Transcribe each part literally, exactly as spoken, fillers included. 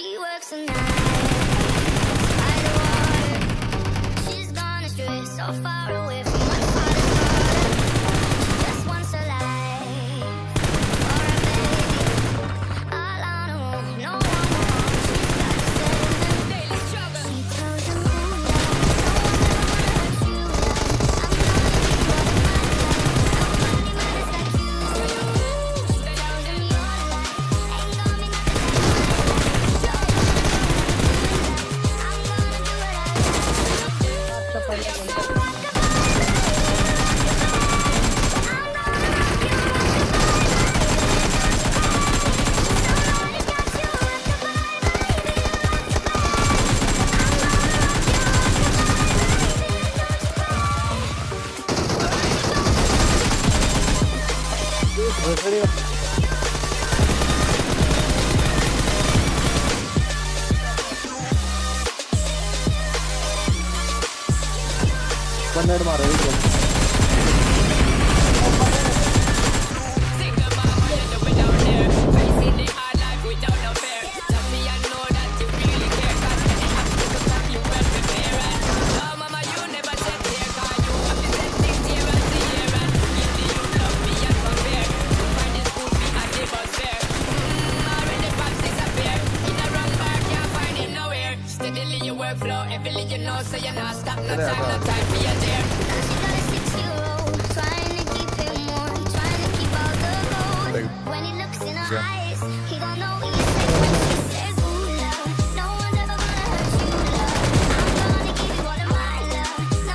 She works a night by the water. She's gone astray, so far away from one part of her. She just wants a life for a baby, all on her own, no one more. She's got to save them daily trouble. She tells them who loves, no one ever hurts you.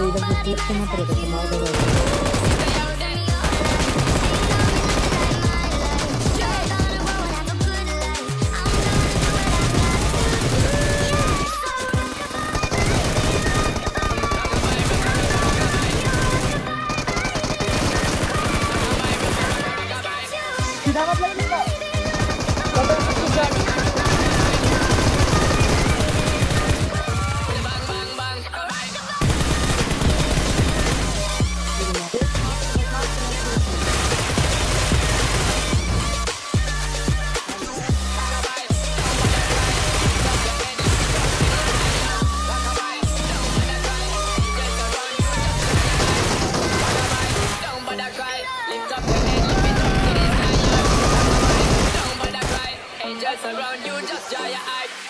I'm not even loving my life. Nobody matters like you. She tells them your life ain't gonna be nothing. I'm gonna do it. One head मारो इसको. Around you, just dry your eyes.